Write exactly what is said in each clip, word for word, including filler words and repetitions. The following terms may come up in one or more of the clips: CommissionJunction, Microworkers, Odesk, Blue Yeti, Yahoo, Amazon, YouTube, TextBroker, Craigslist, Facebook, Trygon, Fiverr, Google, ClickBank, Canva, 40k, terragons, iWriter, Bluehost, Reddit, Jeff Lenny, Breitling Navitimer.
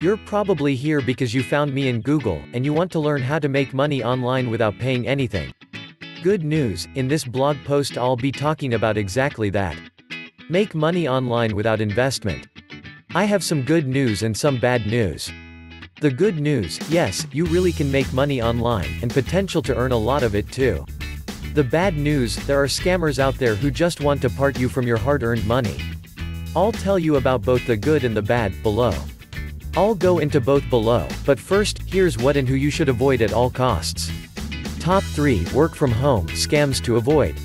You're probably here because you found me in Google, and you want to learn how to make money online without paying anything. Good news, in this blog post I'll be talking about exactly that. Make money online without investment. I have some good news and some bad news. The good news, yes, you really can make money online, and potential to earn a lot of it too. The bad news, there are scammers out there who just want to part you from your hard-earned money. I'll tell you about both the good and the bad, below. I'll go into both below, but first, here's what and who you should avoid at all costs. Top three Work from home scams to avoid.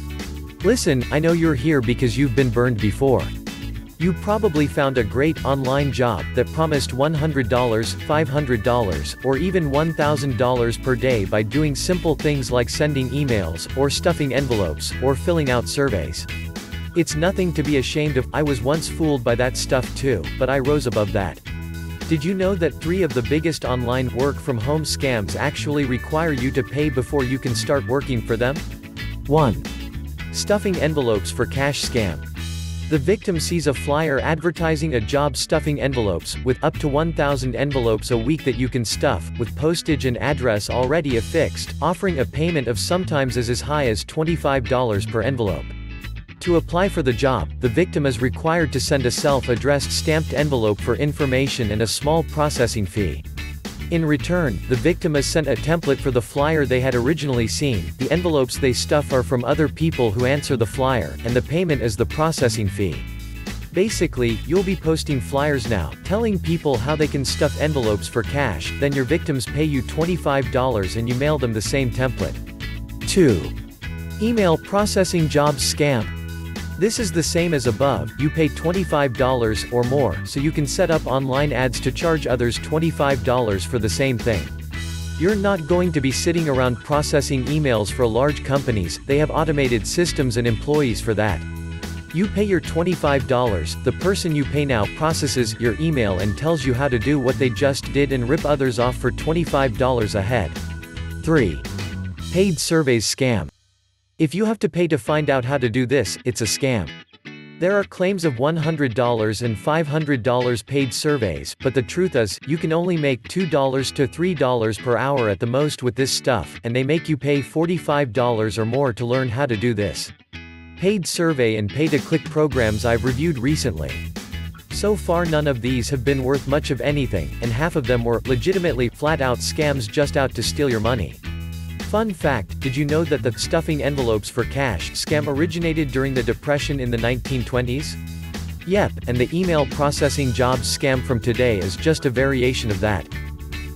Listen, I know you're here because you've been burned before. You probably found a great online job that promised one hundred dollars, five hundred dollars, or even one thousand dollars per day by doing simple things like sending emails, or stuffing envelopes, or filling out surveys. It's nothing to be ashamed of. I was once fooled by that stuff too, but I rose above that. Did you know that three of the biggest online work-from-home scams actually require you to pay before you can start working for them? one Stuffing envelopes for cash scam. The victim sees a flyer advertising a job stuffing envelopes, with up to one thousand envelopes a week that you can stuff, with postage and address already affixed, offering a payment of sometimes as, as high as twenty-five dollars per envelope. To apply for the job, the victim is required to send a self-addressed stamped envelope for information and a small processing fee. In return, the victim is sent a template for the flyer they had originally seen, the envelopes they stuff are from other people who answer the flyer, and the payment is the processing fee. Basically, you'll be posting flyers now, telling people how they can stuff envelopes for cash, then your victims pay you twenty-five dollars and you mail them the same template. two Email processing jobs scam. This is the same as above, you pay twenty-five dollars or more, so you can set up online ads to charge others twenty-five dollars for the same thing. You're not going to be sitting around processing emails for large companies, they have automated systems and employees for that. You pay your twenty-five dollars, the person you pay now processes your email and tells you how to do what they just did and rip others off for twenty-five dollars a head. three Paid surveys scam. If you have to pay to find out how to do this, it's a scam. There are claims of one hundred dollars and five hundred dollars paid surveys, but the truth is, you can only make two to three dollars per hour at the most with this stuff, and they make you pay forty-five dollars or more to learn how to do this. Paid survey and pay-to-click programs I've reviewed recently. So far none of these have been worth much of anything, and half of them were, legitimately, flat-out scams just out to steal your money. Fun fact, did you know that the stuffing envelopes for cash scam originated during the Depression in the nineteen twenties? Yep, and the email processing jobs scam from today is just a variation of that.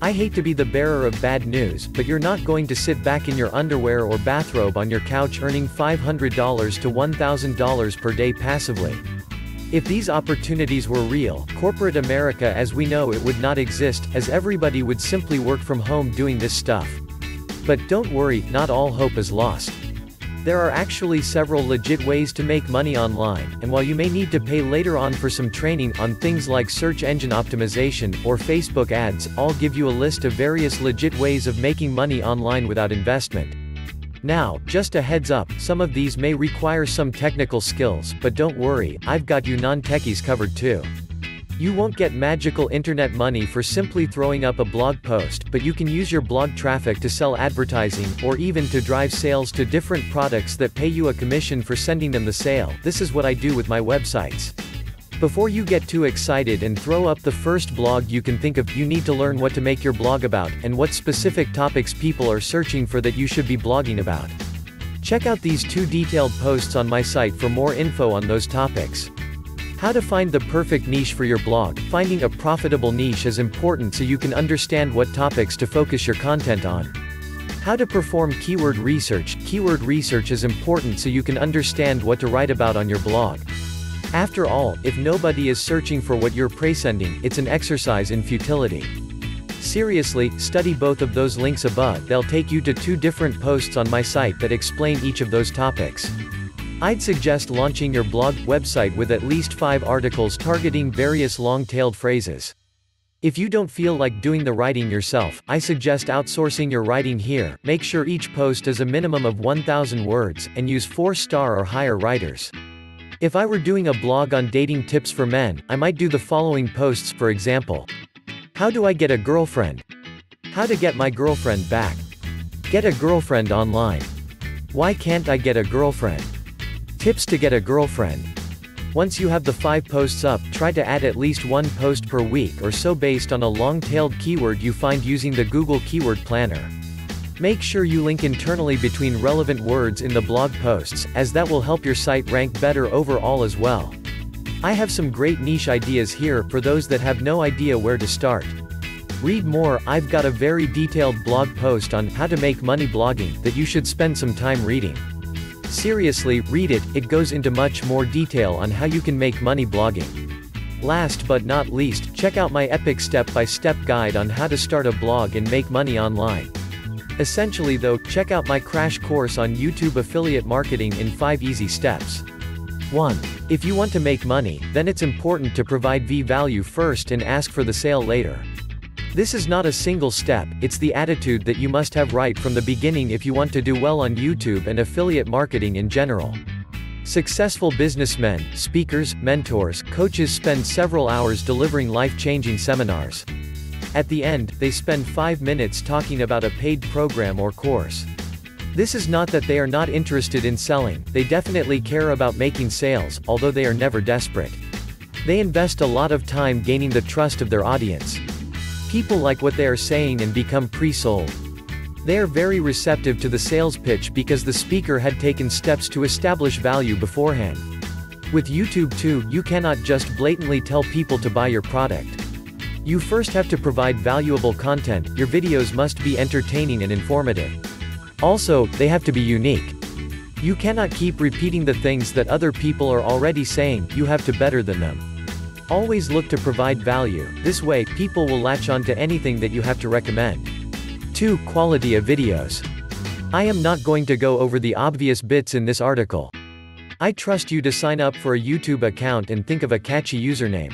I hate to be the bearer of bad news, but you're not going to sit back in your underwear or bathrobe on your couch earning five hundred dollars to one thousand dollars per day passively. If these opportunities were real, corporate America as we know it would not exist, as everybody would simply work from home doing this stuff. But don't worry, not all hope is lost. There are actually several legit ways to make money online, and while you may need to pay later on for some training on things like search engine optimization, or Facebook ads, I'll give you a list of various legit ways of making money online without investment. Now, just a heads up, some of these may require some technical skills, but don't worry, I've got you non-techies covered too. You won't get magical internet money for simply throwing up a blog post, but you can use your blog traffic to sell advertising, or even to drive sales to different products that pay you a commission for sending them the sale. This is what I do with my websites. Before you get too excited and throw up the first blog you can think of, you need to learn what to make your blog about, and what specific topics people are searching for that you should be blogging about. Check out these two detailed posts on my site for more info on those topics. How to find the perfect niche for your blog. Finding a profitable niche is important so you can understand what topics to focus your content on. How to perform keyword research. Keyword research is important so you can understand what to write about on your blog. After all, if nobody is searching for what you're presenting, it's an exercise in futility. Seriously, study both of those links above. They'll take you to two different posts on my site that explain each of those topics. I'd suggest launching your blog website with at least five articles targeting various long-tailed phrases. If you don't feel like doing the writing yourself, I suggest outsourcing your writing here. Make sure each post is a minimum of one thousand words, and use four-star or higher writers. If I were doing a blog on dating tips for men, I might do the following posts, for example. How do I get a girlfriend? How to get my girlfriend back? Get a girlfriend online. Why can't I get a girlfriend? Tips to get a girlfriend. Once you have the five posts up, try to add at least one post per week or so based on a long-tailed keyword you find using the Google Keyword Planner. Make sure you link internally between relevant words in the blog posts, as that will help your site rank better overall as well. I have some great niche ideas here for those that have no idea where to start. Read more. I've got a very detailed blog post on how to make money blogging that you should spend some time reading. Seriously, read it. It goes into much more detail on how you can make money blogging. Last but not least, check out my epic step-by-step guide on how to start a blog and make money online. Essentially though, check out my crash course on YouTube affiliate marketing in five easy steps. one. If you want to make money, then it's important to provide value first and ask for the sale later. This is not a single step, it's the attitude that you must have right from the beginning if you want to do well on YouTube and affiliate marketing in general. Successful businessmen, speakers, mentors, coaches spend several hours delivering life-changing seminars. At the end, they spend five minutes talking about a paid program or course. This is not that they are not interested in selling, they definitely care about making sales, although they are never desperate. They invest a lot of time gaining the trust of their audience. People like what they are saying and become pre-sold. They are very receptive to the sales pitch because the speaker had taken steps to establish value beforehand. With YouTube too, you cannot just blatantly tell people to buy your product. You first have to provide valuable content. Your videos must be entertaining and informative. Also, they have to be unique. You cannot keep repeating the things that other people are already saying. You have to better than them. Always look to provide value. This way, people will latch on to anything that you have to recommend. two. Quality of videos. I am not going to go over the obvious bits in this article. I trust you to sign up for a YouTube account and think of a catchy username.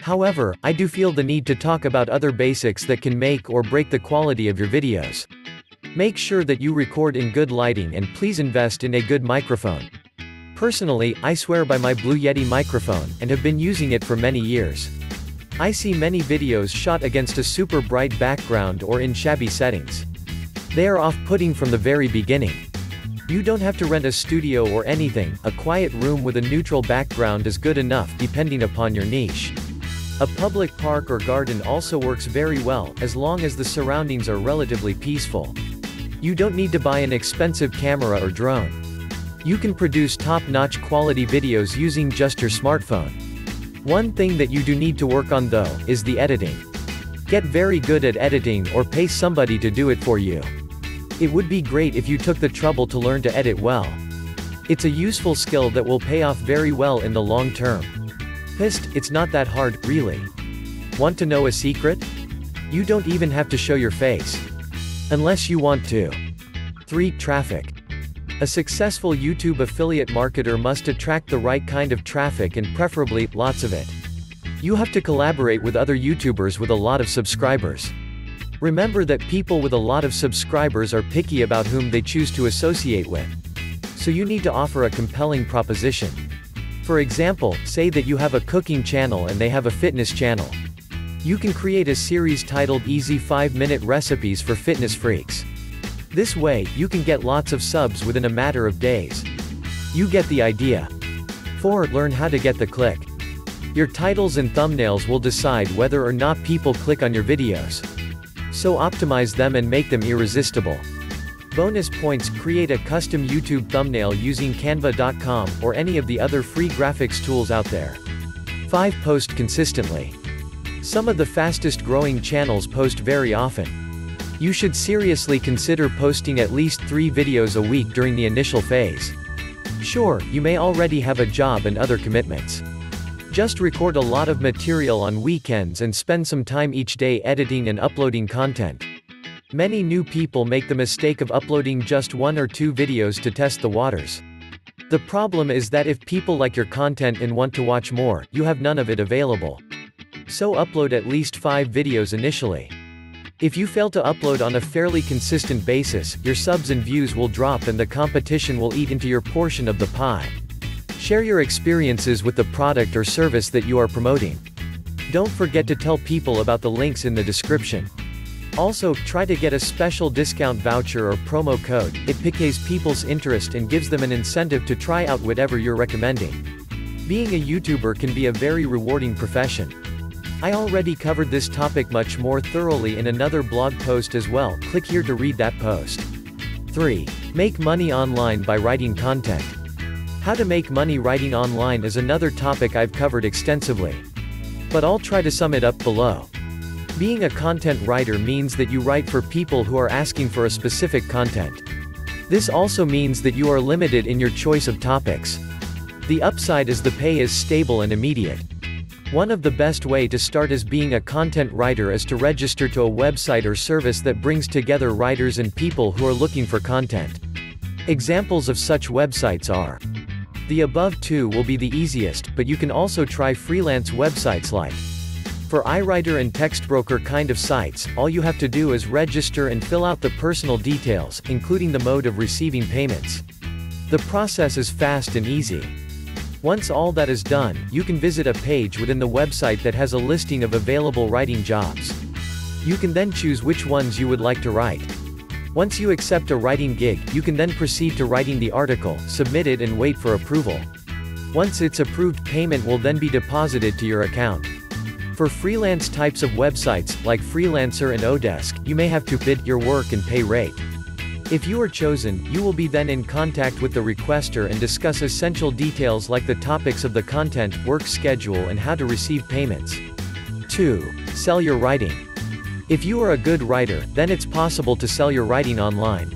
However, I do feel the need to talk about other basics that can make or break the quality of your videos. Make sure that you record in good lighting and please invest in a good microphone. Personally, I swear by my Blue Yeti microphone, and have been using it for many years. I see many videos shot against a super bright background or in shabby settings. They are off-putting from the very beginning. You don't have to rent a studio or anything, a quiet room with a neutral background is good enough, depending upon your niche. A public park or garden also works very well, as long as the surroundings are relatively peaceful. You don't need to buy an expensive camera or drone. You can produce top-notch quality videos using just your smartphone. One thing that you do need to work on though, is the editing. Get very good at editing or pay somebody to do it for you. It would be great if you took the trouble to learn to edit well. It's a useful skill that will pay off very well in the long term. Pissed, it's not that hard, really. Want to know a secret? You don't even have to show your face. Unless you want to. three. Traffic. A successful YouTube affiliate marketer must attract the right kind of traffic and preferably, lots of it. You have to collaborate with other YouTubers with a lot of subscribers. Remember that people with a lot of subscribers are picky about whom they choose to associate with. So you need to offer a compelling proposition. For example, say that you have a cooking channel and they have a fitness channel. You can create a series titled Easy five minute Recipes for Fitness Freaks. This way, you can get lots of subs within a matter of days. You get the idea. four. Learn how to get the click. Your titles and thumbnails will decide whether or not people click on your videos. So optimize them and make them irresistible. Bonus points: create a custom YouTube thumbnail using Canva dot com or any of the other free graphics tools out there. five. Post consistently. Some of the fastest growing channels post very often. You should seriously consider posting at least three videos a week during the initial phase. Sure, you may already have a job and other commitments. Just record a lot of material on weekends and spend some time each day editing and uploading content. Many new people make the mistake of uploading just one or two videos to test the waters. The problem is that if people like your content and want to watch more, you have none of it available. So upload at least five videos initially. If you fail to upload on a fairly consistent basis, your subs and views will drop and the competition will eat into your portion of the pie. Share your experiences with the product or service that you are promoting. Don't forget to tell people about the links in the description. Also, try to get a special discount voucher or promo code. It piques people's interest and gives them an incentive to try out whatever you're recommending. Being a YouTuber can be a very rewarding profession. I already covered this topic much more thoroughly in another blog post as well. Click here to read that post. three. Make money online by writing content. How to make money writing online is another topic I've covered extensively, but I'll try to sum it up below. Being a content writer means that you write for people who are asking for a specific content. This also means that you are limited in your choice of topics. The upside is the pay is stable and immediate. One of the best way to start as being a content writer is to register to a website or service that brings together writers and people who are looking for content. Examples of such websites are. The above two will be the easiest, but you can also try freelance websites like. For iWriter and TextBroker kind of sites, all you have to do is register and fill out the personal details, including the mode of receiving payments. The process is fast and easy. Once all that is done, you can visit a page within the website that has a listing of available writing jobs. You can then choose which ones you would like to write. Once you accept a writing gig, you can then proceed to writing the article, submit it and wait for approval. Once it's approved, payment will then be deposited to your account. For freelance types of websites, like Freelancer and Odesk, you may have to bid your work and pay rate. If you are chosen, you will be then in contact with the requester and discuss essential details like the topics of the content, work schedule and how to receive payments. two. Sell your writing. If you are a good writer, then it's possible to sell your writing online.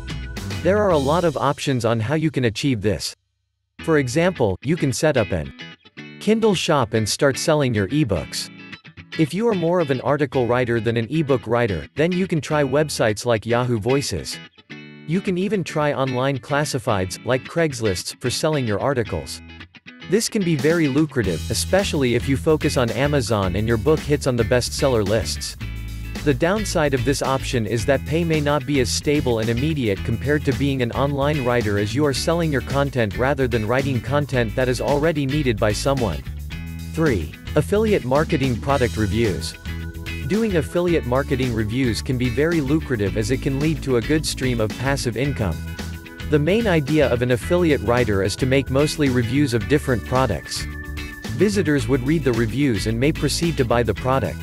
There are a lot of options on how you can achieve this. For example, you can set up an Kindle shop and start selling your ebooks. If you are more of an article writer than an ebook writer, then you can try websites like Yahoo Voices. You can even try online classifieds, like Craigslist, for selling your articles. This can be very lucrative, especially if you focus on Amazon and your book hits on the bestseller lists. The downside of this option is that pay may not be as stable and immediate compared to being an online writer, as you are selling your content rather than writing content that is already needed by someone. three. Affiliate marketing product reviews. Doing affiliate marketing reviews can be very lucrative, as it can lead to a good stream of passive income. The main idea of an affiliate writer is to make mostly reviews of different products. Visitors would read the reviews and may proceed to buy the product.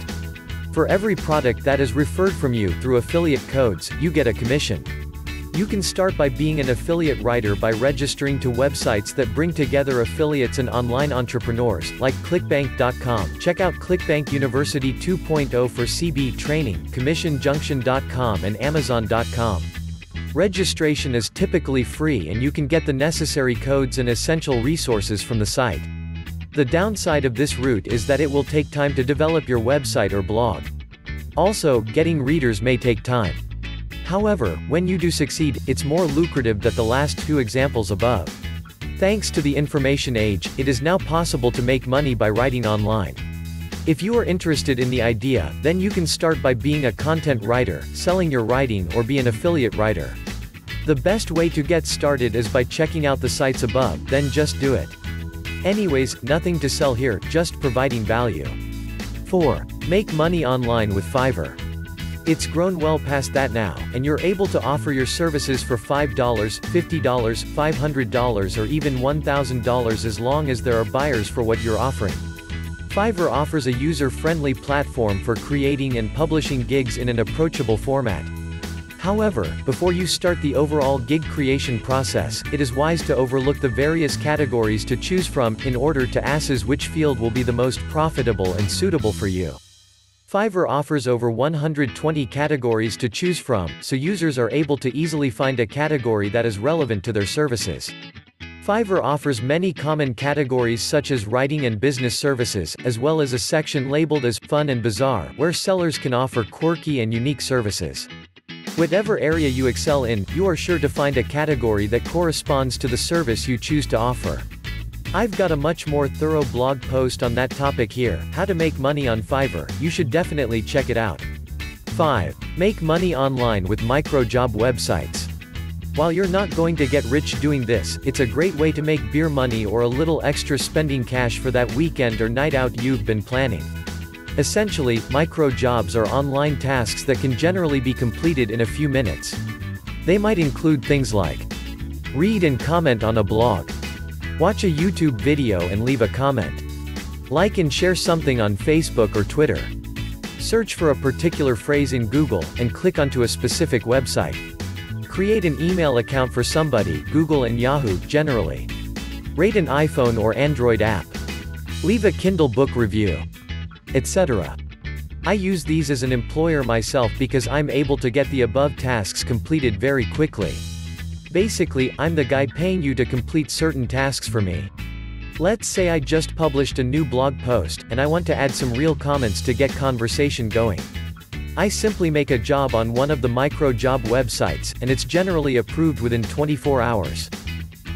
For every product that is referred from you through affiliate codes, you get a commission. You can start by being an affiliate writer by registering to websites that bring together affiliates and online entrepreneurs, like clickbank dot com. Check out ClickBank University two point oh for C B training, commission junction dot com and amazon dot com. Registration is typically free and you can get the necessary codes and essential resources from the site. The downside of this route is that it will take time to develop your website or blog. Also, getting readers may take time. However, when you do succeed, it's more lucrative than the last two examples above. Thanks to the information age, it is now possible to make money by writing online. If you are interested in the idea, then you can start by being a content writer, selling your writing or be an affiliate writer. The best way to get started is by checking out the sites above, then just do it. Anyways, nothing to sell here, just providing value. four. Make money online with Fiverr. It's grown well past that now, and you're able to offer your services for five dollars, fifty dollars, five hundred dollars or even one thousand dollars as long as there are buyers for what you're offering. Fiverr offers a user-friendly platform for creating and publishing gigs in an approachable format. However, before you start the overall gig creation process, it is wise to overlook the various categories to choose from, in order to assess which field will be the most profitable and suitable for you. Fiverr offers over one hundred twenty categories to choose from, so users are able to easily find a category that is relevant to their services. Fiverr offers many common categories such as writing and business services, as well as a section labeled as Fun and Bizarre, where sellers can offer quirky and unique services. Whatever area you excel in, you are sure to find a category that corresponds to the service you choose to offer. I've got a much more thorough blog post on that topic here, how to make money on Fiverr. You should definitely check it out. five. Make money online with micro job websites. While you're not going to get rich doing this, it's a great way to make beer money or a little extra spending cash for that weekend or night out you've been planning. Essentially, micro jobs are online tasks that can generally be completed in a few minutes. They might include things like read and comment on a blog, watch a YouTube video and leave a comment, like and share something on Facebook or Twitter, search for a particular phrase in Google, and click onto a specific website, create an email account for somebody, Google and Yahoo, generally, rate an iPhone or Android app, leave a Kindle book review, et cetera. I use these as an employer myself because I'm able to get the above tasks completed very quickly. Basically, I'm the guy paying you to complete certain tasks for me. Let's say I just published a new blog post, and I want to add some real comments to get conversation going. I simply make a job on one of the micro job websites, and it's generally approved within twenty-four hours.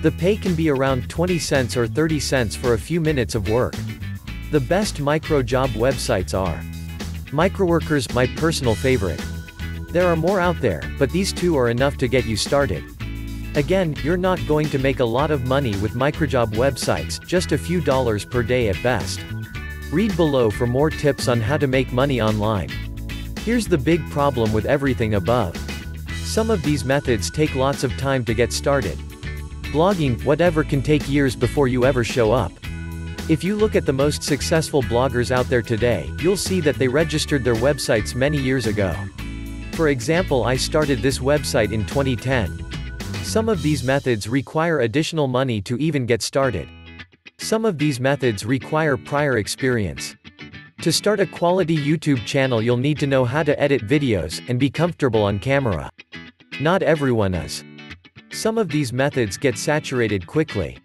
The pay can be around twenty cents or thirty cents for a few minutes of work. The best micro job websites are Microworkers, my personal favorite. There are more out there, but these two are enough to get you started. Again, you're not going to make a lot of money with microjob websites, just a few dollars per day at best. Read below for more tips on how to make money online. Here's the big problem with everything above. Some of these methods take lots of time to get started. Blogging, whatever, can take years before you ever show up. If you look at the most successful bloggers out there today, you'll see that they registered their websites many years ago. For example, I started this website in twenty ten. Some of these methods require additional money to even get started. Some of these methods require prior experience. To start a quality YouTube channel, you'll need to know how to edit videos, and be comfortable on camera. Not everyone is. Some of these methods get saturated quickly.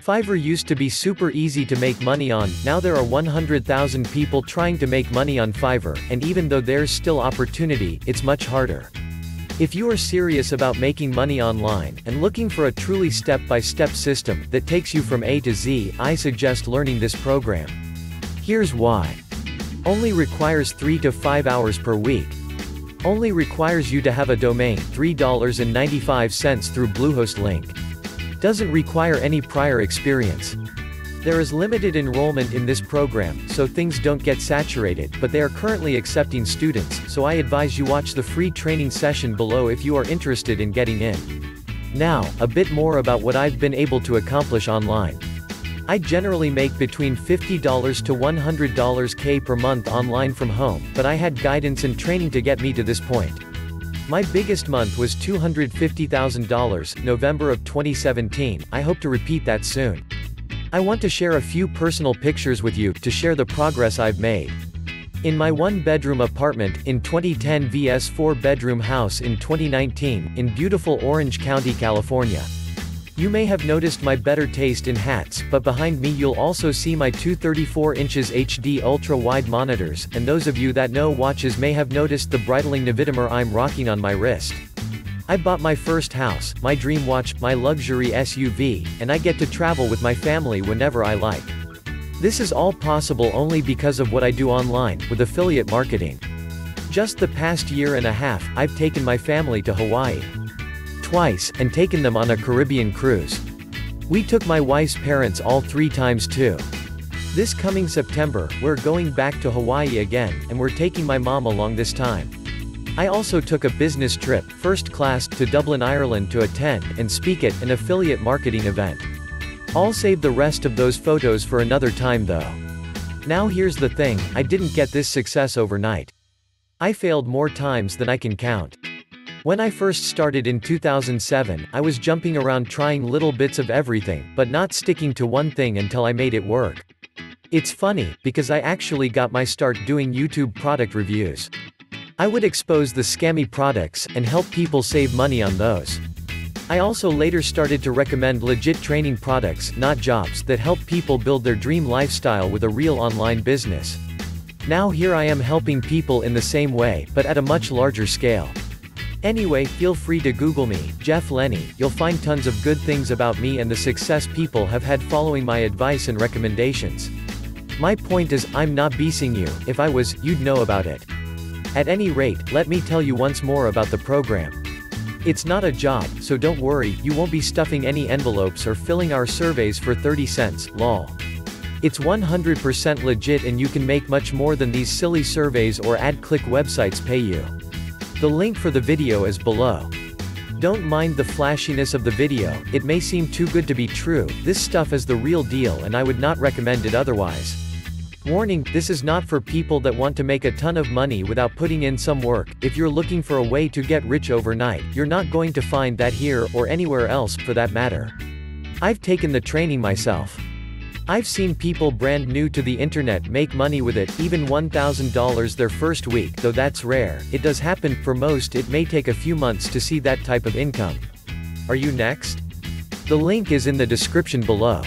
Fiverr used to be super easy to make money on, now there are one hundred thousand people trying to make money on Fiverr, and even though there's still opportunity, it's much harder. If you are serious about making money online, and looking for a truly step-by-step system that takes you from A to Z, I suggest learning this program. Here's why. Only requires three to five hours per week. Only requires you to have a domain, three dollars and ninety-five cents through Bluehost link. Doesn't require any prior experience. There is limited enrollment in this program, so things don't get saturated, but they are currently accepting students, so I advise you watch the free training session below if you are interested in getting in. Now, a bit more about what I've been able to accomplish online. I generally make between fifty to one hundred K per month online from home, but I had guidance and training to get me to this point. My biggest month was two hundred fifty thousand dollars, November of twenty seventeen, I hope to repeat that soon. I want to share a few personal pictures with you, to share the progress I've made. In my one-bedroom apartment, in twenty ten versus four-bedroom house in twenty nineteen, in beautiful Orange County, California. You may have noticed my better taste in hats, but behind me you'll also see my two thirty-four inches H D ultra-wide monitors, and those of you that know watches may have noticed the Breitling Navitimer I'm rocking on my wrist. I bought my first house, my dream watch, my luxury S U V, and I get to travel with my family whenever I like. This is all possible only because of what I do online, with affiliate marketing. Just the past year and a half, I've taken my family to Hawaii. Twice, and taken them on a Caribbean cruise. We took my wife's parents all three times too. This coming September, we're going back to Hawaii again, and we're taking my mom along this time. I also took a business trip, first class, to Dublin, Ireland to attend and speak at an affiliate marketing event. I'll save the rest of those photos for another time though. Now here's the thing, I didn't get this success overnight. I failed more times than I can count. When I first started in two thousand seven, I was jumping around trying little bits of everything, but not sticking to one thing until I made it work. It's funny, because I actually got my start doing YouTube product reviews. I would expose the scammy products, and help people save money on those. I also later started to recommend legit training products, not jobs, that help people build their dream lifestyle with a real online business. Now here I am helping people in the same way, but at a much larger scale. Anyway, feel free to Google me, Jeff Lenny, you'll find tons of good things about me and the success people have had following my advice and recommendations. My point is, I'm not basing you, if I was, you'd know about it. At any rate, let me tell you once more about the program. It's not a job, so don't worry, you won't be stuffing any envelopes or filling our surveys for thirty cents, lol. It's one hundred percent legit and you can make much more than these silly surveys or ad-click websites pay you. The link for the video is below. Don't mind the flashiness of the video, it may seem too good to be true, this stuff is the real deal and I would not recommend it otherwise. Warning, this is not for people that want to make a ton of money without putting in some work. If you're looking for a way to get rich overnight, you're not going to find that here, or anywhere else, for that matter. I've taken the training myself. I've seen people brand new to the internet make money with it, even one thousand dollars their first week, though that's rare. It does happen. For most it may take a few months to see that type of income. Are you next? The link is in the description below.